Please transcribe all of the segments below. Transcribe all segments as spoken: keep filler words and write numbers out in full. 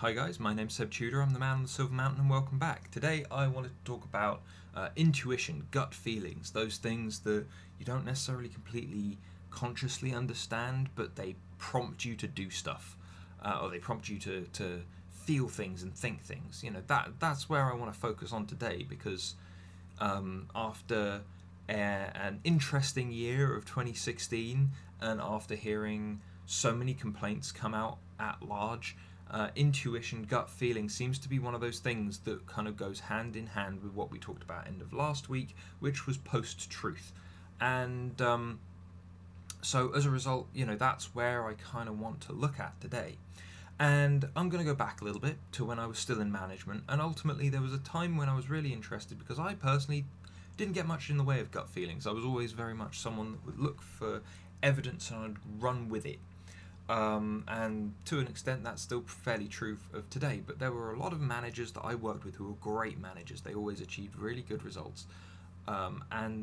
Hi guys, my name's Seb Tudor, I'm the Man on the Silver Mountain and welcome back. Today I wanted to talk about uh, intuition, gut feelings, those things that you don't necessarily completely consciously understand, but they prompt you to do stuff, uh, or they prompt you to, to feel things and think things. You know, that that's where I want to focus on today, because um, after a, an interesting year of twenty sixteen, and after hearing so many complaints come out at large, Uh, intuition, gut feeling seems to be one of those things that kind of goes hand in hand with what we talked about end of last week, which was post-truth. And um, so as a result, you know, that's where I kind of want to look at today. And I'm going to go back a little bit to when I was still in management. And ultimately, there was a time when I was really interested, because I personally didn't get much in the way of gut feelings. I was always very much someone that would look for evidence and I'd run with it. Um, and to an extent that's still fairly true of today, but there were a lot of managers that I worked with who were great managers. They always achieved really good results, um, and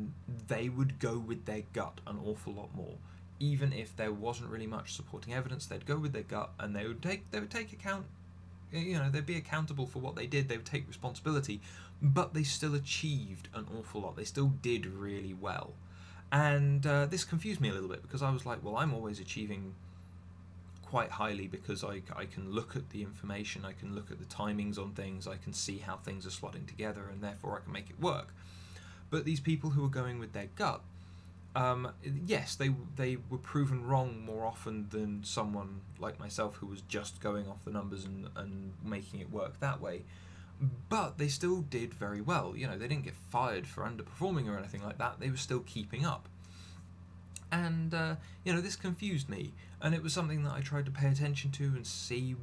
they would go with their gut an awful lot more. Even if there wasn't really much supporting evidence, they'd go with their gut, and they would take they would take account, you know, they'd be accountable for what they did, they would take responsibility, but they still achieved an awful lot. They still did really well. And uh, this confused me a little bit, because I was like, well, I'm always achieving quite highly because I, I can look at the information, I can look at the timings on things, I can see how things are slotting together, and therefore I can make it work. But these people who are going with their gut, um, yes, they, they were proven wrong more often than someone like myself who was just going off the numbers and, and making it work that way. But they still did very well. You know, they didn't get fired for underperforming or anything like that. They were still keeping up. And, uh, you know, this confused me, and it was something that I tried to pay attention to and see,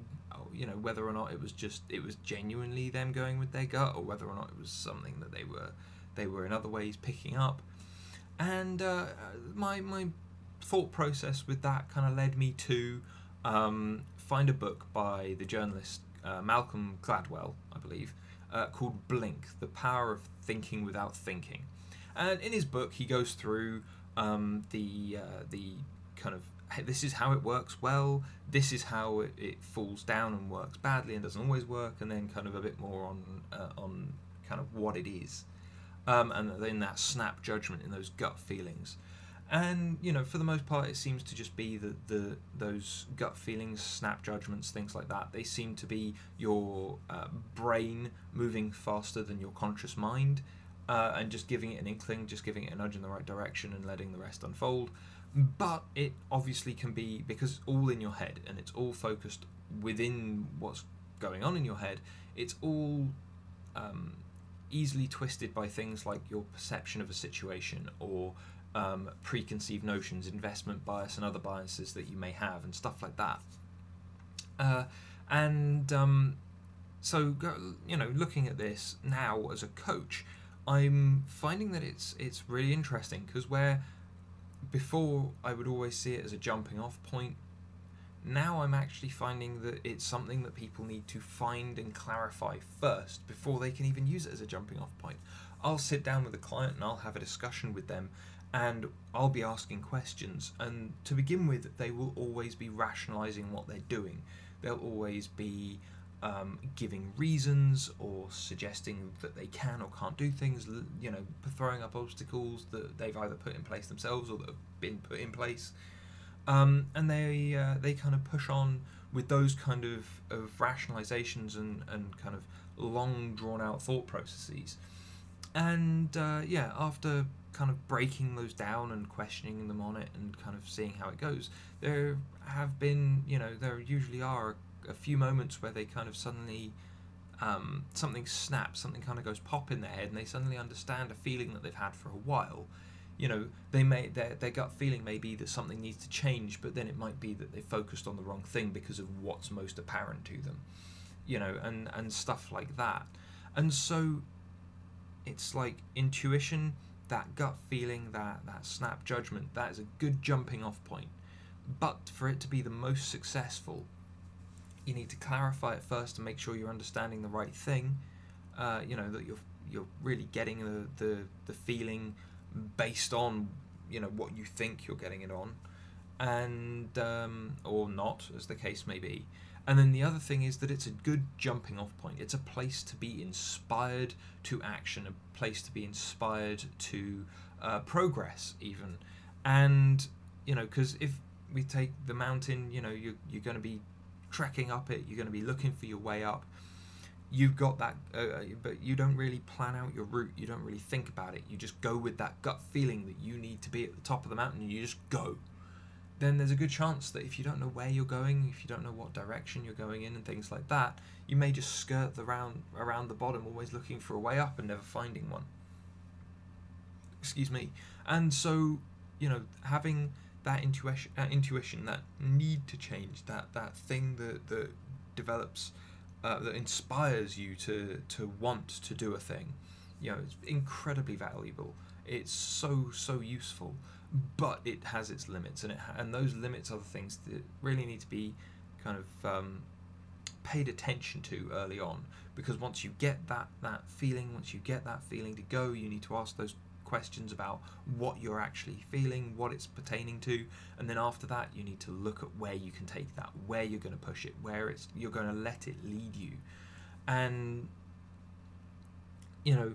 you know, whether or not it was just, it was genuinely them going with their gut, or whether or not it was something that they were, they were in other ways picking up. And uh, my, my thought process with that kind of led me to um, find a book by the journalist uh, Malcolm Gladwell, I believe, uh, called Blink: The Power of Thinking Without Thinking. And in his book, he goes through Um, the uh, the kind of, hey, this is how it works well, this is how it, it falls down and works badly and doesn't always work, and then kind of a bit more on uh, on kind of what it is, um, and then that snap judgment in those gut feelings. And you know, for the most part, it seems to just be the the those gut feelings, snap judgments, things like that. They seem to be your uh, brain moving faster than your conscious mind. Uh, and just giving it an inkling, just giving it a nudge in the right direction and letting the rest unfold. But it obviously can be, because it's all in your head and it's all focused within what's going on in your head, it's all um, easily twisted by things like your perception of a situation, or um, preconceived notions, investment bias and other biases that you may have and stuff like that. Uh, and um, so, you know, looking at this now as a coach, I'm finding that it's it's really interesting, because where before I would always see it as a jumping off point, now I'm actually finding that it's something that people need to find and clarify first before they can even use it as a jumping off point. I'll sit down with a client and I'll have a discussion with them, and I'll be asking questions, and to begin with they will always be rationalizing what they're doing. They'll always be Um, giving reasons, or suggesting that they can or can't do things, you know, throwing up obstacles that they've either put in place themselves or that have been put in place, um, and they uh, they kind of push on with those kind of, of rationalizations and, and kind of long drawn out thought processes. And uh, yeah, after kind of breaking those down and questioning them on it and kind of seeing how it goes, there have been, you know, there usually are a few moments where they kind of suddenly um, something snaps, something kind of goes pop in their head, and they suddenly understand a feeling that they've had for a while. You know, they may their, their gut feeling may be that something needs to change, but then it might be that they focused on the wrong thing because of what's most apparent to them, you know, and and stuff like that. And so it's like intuition, that gut feeling, that that snap judgment, that is a good jumping off point, but for it to be the most successful, you need to clarify it first and make sure you're understanding the right thing, uh, you know, that you're you're really getting the, the the feeling based on, you know, what you think you're getting it on, and um, or not, as the case may be. And then the other thing is that it's a good jumping off point. It's a place to be inspired to action, a place to be inspired to uh, progress even. And, you know, because if we take the mountain, you know, you're, you're going to be trekking up it, you're going to be looking for your way up. You've got that, uh, but you don't really plan out your route. You don't really think about it. You just go with that gut feeling that you need to be at the top of the mountain, and you just go. Then there's a good chance that if you don't know where you're going, if you don't know what direction you're going in and things like that, you may just skirt the round, around the bottom, always looking for a way up and never finding one. Excuse me. And so, you know, having that intuition, that, intuition, that need to change, that, that thing that, that develops... Uh, that inspires you to to want to do a thing, you know, it's incredibly valuable. It's so so useful, but it has its limits, and it ha and those limits are the things that really need to be kind of um, paid attention to early on, because once you get that that feeling, once you get that feeling to go, you need to ask those questions about what you're actually feeling, what it's pertaining to, and then after that you need to look at where you can take that, where you're going to push it, where it's you're going to let it lead you. And you know,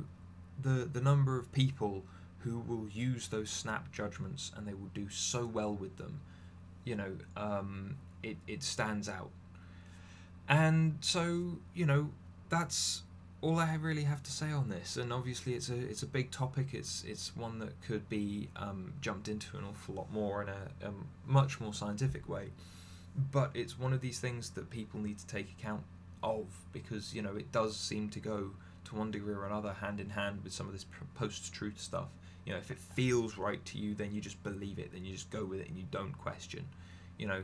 the the number of people who will use those snap judgments and they will do so well with them, you know, um, it, it stands out. And so, you know, that's all I really have to say on this. And obviously it's a it's a big topic. It's it's one that could be um, jumped into an awful lot more in a, a much more scientific way. But it's one of these things that people need to take account of, because you know, it does seem to go to one degree or another hand in hand with some of this post-truth stuff. You know, if it feels right to you, then you just believe it, then you just go with it, and you don't question. You know,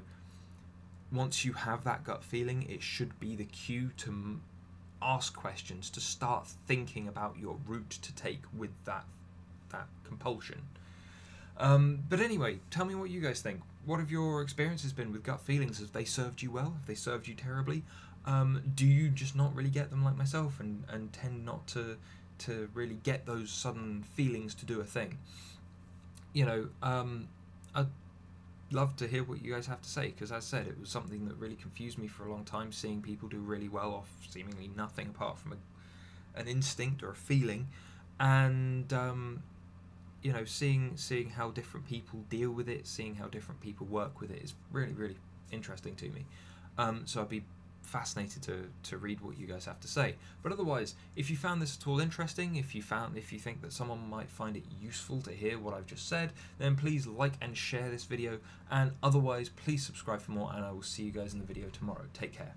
once you have that gut feeling, it should be the cue to m ask questions, to start thinking about your route to take with that that compulsion. Um, but anyway, tell me what you guys think. What have your experiences been with gut feelings? Have they served you well? Have they served you terribly? Um, do you just not really get them like myself, and, and tend not to to really get those sudden feelings to do a thing? You know, um, I'd love to hear what you guys have to say, because as I said, it was something that really confused me for a long time, seeing people do really well off seemingly nothing apart from a, an instinct or a feeling. And um, you know, seeing seeing how different people deal with it, seeing how different people work with it is really really interesting to me. Um, so I'd be fascinated to to read what you guys have to say. But otherwise, if you found this at all interesting, if you found if you think that someone might find it useful to hear what I've just said, then please like and share this video, and otherwise please subscribe for more, and I will see you guys in the video tomorrow. Take care.